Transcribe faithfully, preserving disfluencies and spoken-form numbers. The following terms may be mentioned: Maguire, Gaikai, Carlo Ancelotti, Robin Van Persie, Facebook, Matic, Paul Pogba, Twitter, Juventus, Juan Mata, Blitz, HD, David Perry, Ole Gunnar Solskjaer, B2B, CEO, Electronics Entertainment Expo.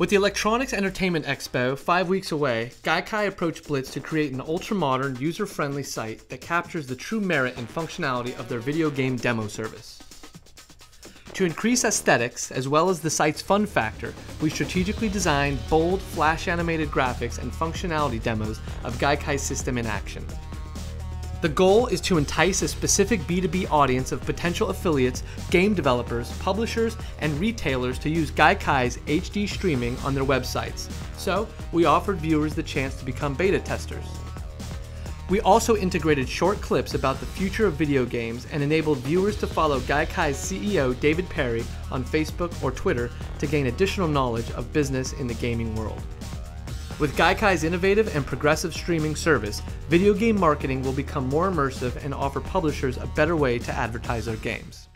With the Electronics Entertainment Expo five weeks away, Gaikai approached Blitz to create an ultra-modern, user-friendly site that captures the true merit and functionality of their video game demo service. To increase aesthetics, as well as the site's fun factor, we strategically designed bold, flash-animated graphics and functionality demos of Gaikai's system in action. The goal is to entice a specific B two B audience of potential affiliates, game developers, publishers, and retailers to use Gaikai's H D streaming on their websites, so we offered viewers the chance to become beta testers. We also integrated short clips about the future of video games and enabled viewers to follow Gaikai's C E O David Perry on Facebook or Twitter to gain additional knowledge of business in the gaming world. With Gaikai's innovative and progressive streaming service, video game marketing will become more immersive and offer publishers a better way to advertise their games.